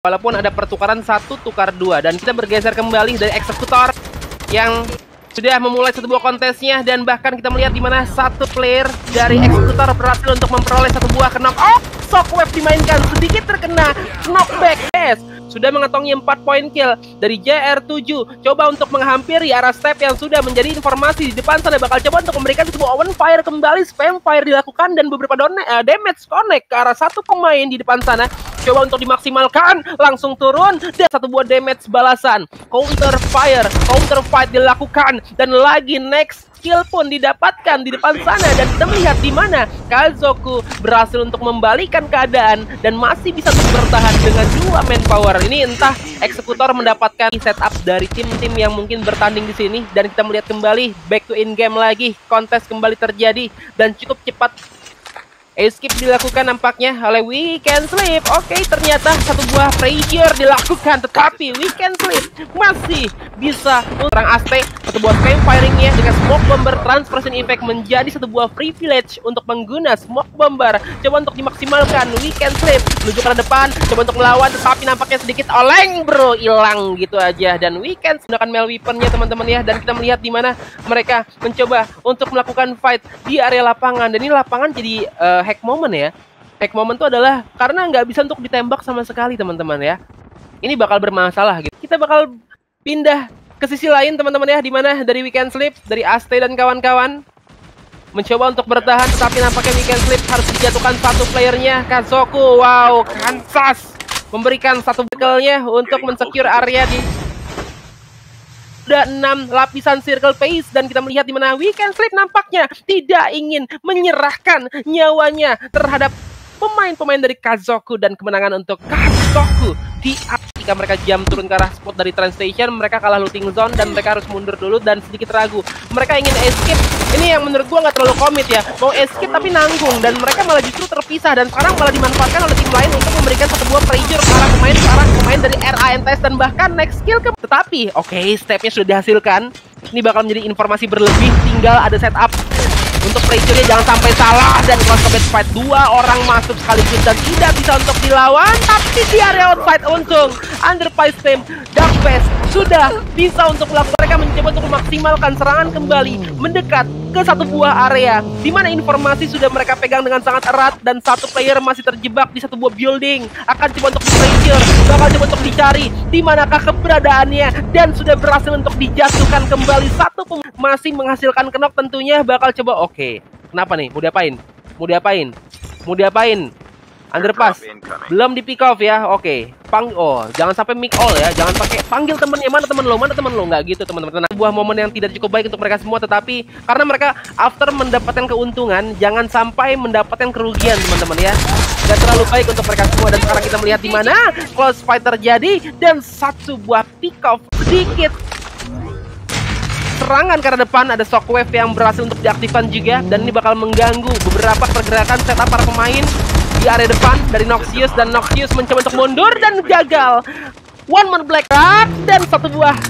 Walaupun ada pertukaran 1 tukar 2. Dan kita bergeser kembali dari eksekutor yang sudah memulai satu buah kontesnya. Dan bahkan kita melihat dimana satu player dari eksekutor berhasil untuk memperoleh satu buah knock. Oh, Shockwave dimainkan, sedikit terkena knockback. Yes, sudah mengantongi 4 poin kill dari JR7. Coba untuk menghampiri arah step yang sudah menjadi informasi di depan sana. Bakal coba untuk memberikan sebuah open fire kembali. Spam fire dilakukan dan beberapa damage connect ke arah satu pemain di depan sana. Coba untuk dimaksimalkan, langsung turun dan satu buah damage balasan. Counter fire, counter fight dilakukan dan lagi next skill pun didapatkan di depan sana. Dan kita melihat di mana Kazoku berhasil untuk membalikan keadaan dan masih bisa bertahan dengan 2 manpower. Ini entah eksekutor mendapatkan setup dari tim-tim yang mungkin bertanding di sini, dan kita melihat kembali back to in game lagi. Kontes kembali terjadi dan cukup cepat. Escape dilakukan nampaknya oleh Weekend Sleep. Oke, ternyata satu buah pressure dilakukan, tetapi Weekend Sleep masih bisa serang aspek. Satu buah spam firingnya dengan smoke bomber transversion effect menjadi satu buah privilege untuk pengguna smoke bomber. Coba untuk dimaksimalkan Weekend Sleep menuju ke depan, coba untuk melawan, tetapi nampaknya sedikit oleng bro, hilang gitu aja. Dan Weekend gunakan melee weaponnya teman-teman ya, dan kita melihat di mana mereka mencoba untuk melakukan fight di area lapangan. Dan ini lapangan jadi hack moment ya. Hack moment itu adalah karena nggak bisa untuk ditembak sama sekali teman-teman ya. Ini bakal bermasalah gitu. Kita bakal pindah ke sisi lain teman-teman ya, dimana dari Weekend Sleep, dari Aste dan kawan-kawan mencoba untuk bertahan, tetapi nampaknya Weekend Sleep harus dijatuhkan satu playernya, Kazoku. Wow, Kansas memberikan satu bekalnya untuk mensecure area di ada 6 lapisan circle pace. Dan kita melihat di mana Weekend Sleep nampaknya tidak ingin menyerahkan nyawanya terhadap pemain-pemain dari Kazoku, dan kemenangan untuk Kazoku di ketika mereka jam turun ke arah spot dari train station. Mereka kalah looting zone dan mereka harus mundur dulu dan sedikit ragu. Mereka ingin escape, ini yang menurut gua nggak terlalu komit ya, mau escape tapi nanggung, dan mereka malah justru terpisah. Dan sekarang malah dimanfaatkan oleh tim lain untuk memberikan satu buah pressure ke arah pemain dari R.A.N.T.S dan bahkan next skill ke... Tetapi, oke, stepnya sudah dihasilkan. Ini bakal menjadi informasi berlebih, tinggal ada setup untuk pressure-nya jangan sampai salah. Dan close combat fight, 2 orang masuk sekaligus dan tidak bisa untuk dilawan. Tapi di area outside untung Underpies team Dark Base sudah bisa untuk melakukan. Mereka mencoba untuk memaksimalkan serangan kembali, mendekat ke satu buah area di mana informasi sudah mereka pegang dengan sangat erat, dan satu player masih terjebak di satu buah building. Akan coba untuk pressure, bakal coba untuk dicari di manakah keberadaannya, dan sudah berhasil untuk dijatuhkan kembali. Satu masih menghasilkan knock tentunya. Bakal coba, oke, kenapa nih? Mau diapain? Mau diapain? Mau diapain? Underpass belum di pick off ya. Oke, oh, jangan sampai mic all ya. Jangan pakai panggil temennya, mana temen lo, nggak gitu teman-teman. Sebuah momen yang tidak cukup baik untuk mereka semua, tetapi karena mereka after mendapatkan keuntungan, jangan sampai mendapatkan kerugian teman-teman ya. Gak terlalu baik untuk mereka semua. Dan sekarang kita melihat di mana close fight terjadi dan satu buah pick off sedikit. Serangan ke arah depan, ada Shockwave yang berhasil untuk diaktifkan juga, dan ini bakal mengganggu beberapa pergerakan setup para pemain di area depan dari Noxius. Dan Noxius mencoba untuk mundur dan gagal. One man black card, dan satu buah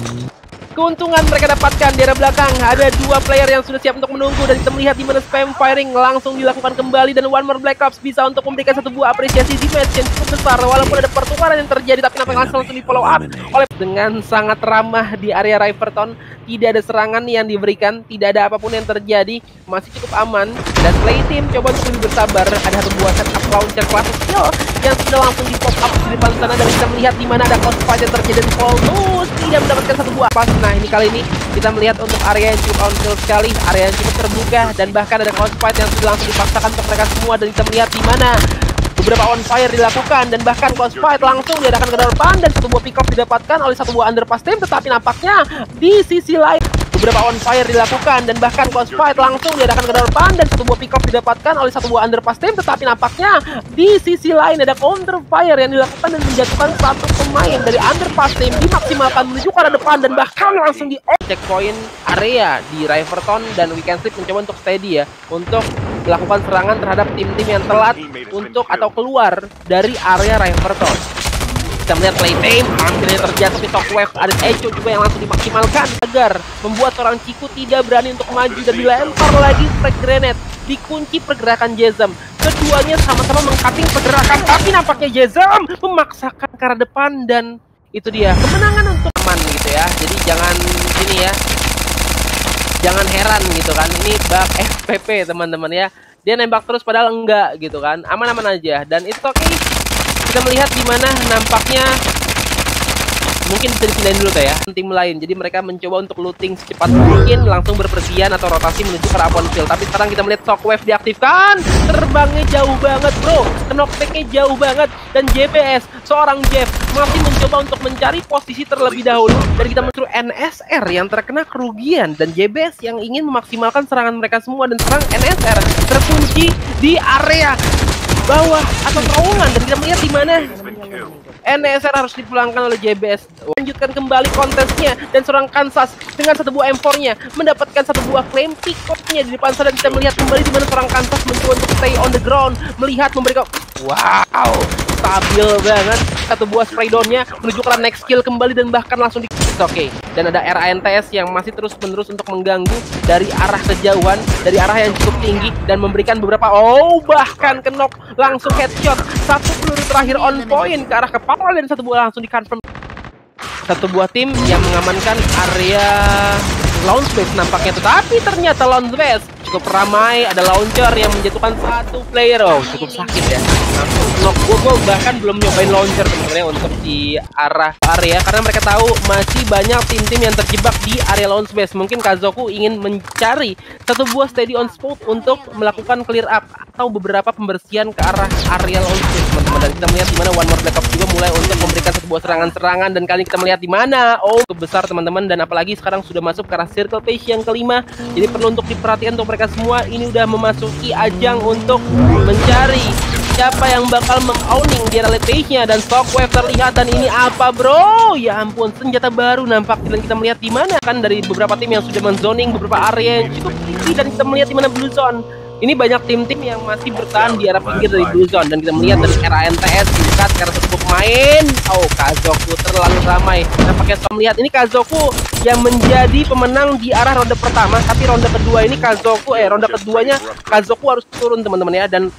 keuntungan mereka dapatkan di area belakang. Ada 2 player yang sudah siap untuk menunggu, dan kita melihat di mana spam firing langsung dilakukan kembali. Dan One More Black Ops bisa untuk memberikan satu buah apresiasi di match yang cukup besar, walaupun ada pertukaran yang terjadi, tapi nampaknya langsung di follow up oleh dengan sangat ramah di area Riverton. Tidak ada serangan yang diberikan, tidak ada apapun yang terjadi, masih cukup aman. Dan play team coba untuk lebih bersabar. Ada satu buah setup launcher classic skill yang sudah langsung di pop up di depan sana, dan kita melihat di mana ada crossfire yang terjadi di Polus tidak mendapatkan satu buah pas. Nah, ini kali ini kita melihat untuk area yang cukup on-field sekali, area yang cukup terbuka, dan bahkan ada on-fight yang sudah langsung dipaksakan untuk mereka semua. Dan kita melihat di mana beberapa on-fire dilakukan, dan bahkan cross-fight langsung diadakan ke depan, dan satu buah pick-up didapatkan oleh satu buah underpass team. Tetapi nampaknya di sisi lain beberapa on-fire dilakukan, dan bahkan cross-fight langsung diadakan ke depan, dan satu buah pick-up didapatkan oleh satu buah underpass team. Tetapi nampaknya di sisi lain ada counter-fire yang dilakukan dan menjatuhkan satu pemain dari underpass team. Dimaksimalkan menuju ke arah depan, dan bahkan langsung di checkpoint area di Riverton. Dan Weekend Sleep mencoba untuk steady ya, untuk melakukan serangan terhadap tim-tim yang telat untuk atau keluar dari area Riverton. Kita melihat play time, akhirnya terjatuh di Shockwave. Ada Echo juga yang langsung dimaksimalkan agar membuat seorang Ciku tidak berani untuk maju, dan dilempar lagi frag grenade, dikunci pergerakan Jezam. Keduanya sama-sama meng-cutting pergerakan, tapi nampaknya Jezam memaksakan ke arah depan dan itu dia kemenangan untuk teman gitu ya. Jadi jangan ini ya, jangan heran gitu kan, ini bug FPP teman-teman ya. Dia nembak terus padahal enggak gitu kan, aman-aman aja. Dan itu oke, kita melihat dimana nampaknya mungkin bisa dipindahin dulu tuh ya tim lain. Jadi mereka mencoba untuk looting secepat mungkin, langsung berpergian atau rotasi menuju ke arah Field. Tapi sekarang kita melihat Shockwave diaktifkan, terbangnya jauh banget bro, knockbacknya jauh banget. Dan JBS, seorang Jeff masih mencoba untuk mencari posisi terlebih dahulu. Dan kita mencuri NSR yang terkena kerugian, dan JBS yang ingin memaksimalkan serangan mereka semua. Dan serang NSR terkunci di area bawah atau terowongan, dan kita melihat di mana NSR harus dipulangkan oleh JBS. Lanjutkan kembali kontesnya, dan seorang Kansas dengan satu buah M4-nya mendapatkan satu buah claim pick-up-nya di depan sana. Dan kita melihat kembali di mana seorang Kansas mencoba untuk stay on the ground, melihat memberikan, wow, stabil banget, satu buah spray down-nya menuju ke next kill kembali dan bahkan langsung di oke. Dan ada R.A.N.T.S yang masih terus-menerus untuk mengganggu dari arah kejauhan, dari arah yang cukup tinggi, dan memberikan beberapa, oh bahkan kenok langsung headshot, satu peluru terakhir on point ke arah kepala, dan satu buah langsung dikonfirm. Satu buah tim yang mengamankan area launch base nampaknya, tetapi ternyata launch base cukup ramai, ada launcher yang menjatuhkan satu player. Oh cukup sakit ya, langsung knock. Gue bahkan belum nyobain launcher sebenarnya untuk di arah area, karena mereka tahu masih banyak tim-tim yang terjebak di area launch base. Mungkin Kazoku ingin mencari satu buah steady on spot untuk melakukan clear up atau beberapa pembersihan ke arah area launch base teman-teman. Dan kita melihat dimana One More Black Ops juga mulai untuk memberikan satu buah serangan-serangan, dan kali ini kita melihat dimana, oh kebesar teman-teman. Dan apalagi sekarang sudah masuk ke arah circle page yang kelima, jadi perlu untuk diperhatikan untuk mereka semua. Ini udah memasuki ajang untuk mencari siapa yang bakal meng-owning di area page-nya. Dan Shockwave terlihat, dan ini apa bro, ya ampun, senjata baru nampaknya. Dan kita melihat dimana kan dari beberapa tim yang sudah menzoning beberapa area yang cukup tinggi, dan kita melihat dimana blue zone ini banyak tim-tim yang masih bertahan di arah pinggir dari blue zone. Dan kita melihat dari R.A.N.T.S dekat karena satu pemain, oh Kazoku terlalu ramai nampaknya. Kita melihat ini Kazoku yang menjadi pemenang di arah ronde pertama, tapi ronde kedua ini Kazoku ronde keduanya Kazoku harus turun teman-teman ya. Dan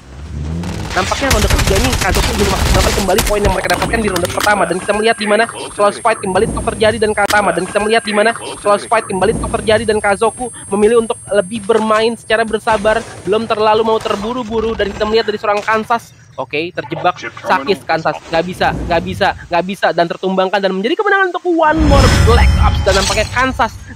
nampaknya ronde ketiga ini Kazoku ingin memaksimalkan kembali poin yang mereka dapatkan di ronde pertama. Dan kita melihat dimana close fight kembali tetap terjadi dan Kazama. Dan kita melihat dimana close fight kembali tetap terjadi, dan Kazoku memilih untuk lebih bermain secara bersabar, belum terlalu mau terburu-buru. Dan kita melihat dari seorang Kansas, oke, terjebak sakis Kansas, nggak bisa, dan tertumbangkan, dan menjadi kemenangan untuk One More Black Ops. Dan nampaknya Kansas